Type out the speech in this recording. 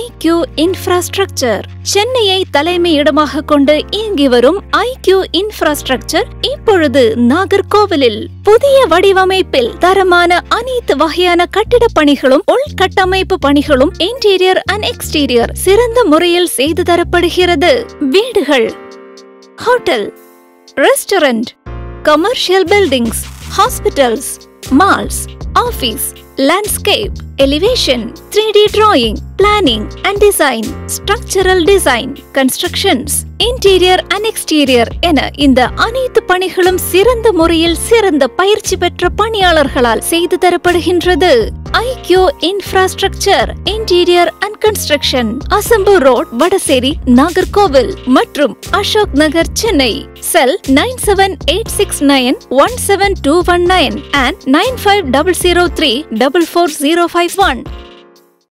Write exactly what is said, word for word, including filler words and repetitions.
I Q infrastructure. சென்னையை தலைமை இடமாக கொண்டு இயங்கி வரும் ஐ கியூ இன்ஃப்ராஸ்ட்ரக்சர் இப்பொழுது நாகர்கோவிலில் புதிய வடிவமைப்பில் தரமான அனைத்து வகையான கட்டிட பணிகளும் உள்கட்டமைப்பு பணிகளும் இன்டீரியர் அண்ட் எக்ஸ்டீரியர் சிறந்த முறையில் செய்து தரப்படுகிறது. வீடுகள், hotel, restaurant, commercial buildings, hospitals, malls, office, landscape, elevation, three D drawing, planning and design, structural design, constructions, interior and exterior என இந்த அனைத்து பணிகளும் சிறந்த முறையில் சிறந்த பயிற்சி பெற்ற பணியாளர்களால் செய்து தரப்படுகின்றது. I Q Infrastructure, Interior and Construction, Asambur Road, Vadaseri, Nagarkovil மற்றும் Ashok Nagar, Chennai. Cell nine seven eight six nine one seven two one nine and nine five zero zero three four four zero five one.